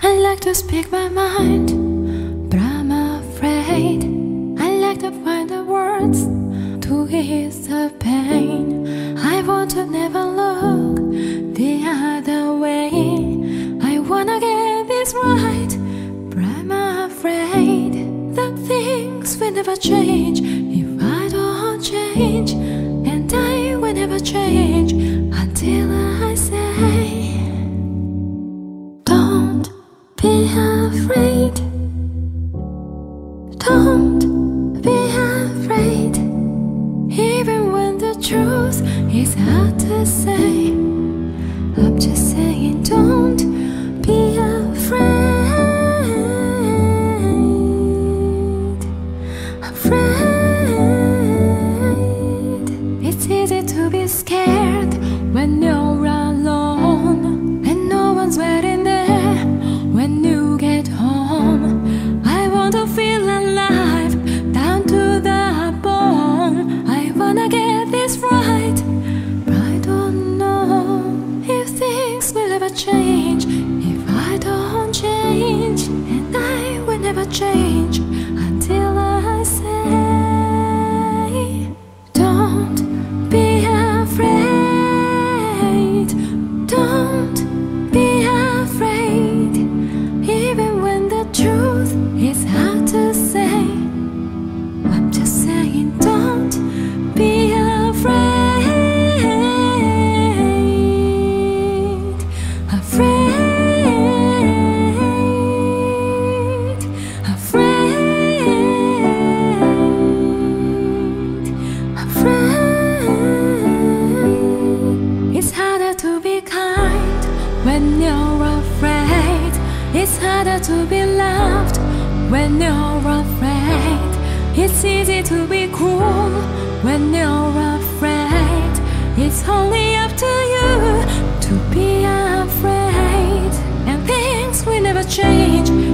I like to speak my mind, but I'm afraid. I like to find the words to ease the pain. I want to never look the other way. I wanna get this right, but I'm afraid that things will never change if I don't change. And I will never change until I say, be afraid. Don't be afraid. Even when the truth is hard to say, I'm just saying, don't be afraid. Afraid. It's easy to be scared when you're alone and no one's waiting there. When you get home, I want to feel alive down to the bone. I wanna get this right, but I don't know if things will ever change if I don't change, and I will never change until I say, don't be afraid. Don't be afraid. Even when the truth is hard to say, I'm just saying, don't be afraid. Afraid. Afraid. Afraid. It's harder to be kind when you're afraid. It's harder to be loved when you're afraid. It's easy to be cruel when you're afraid. It's only up to you to be afraid, and things will never change.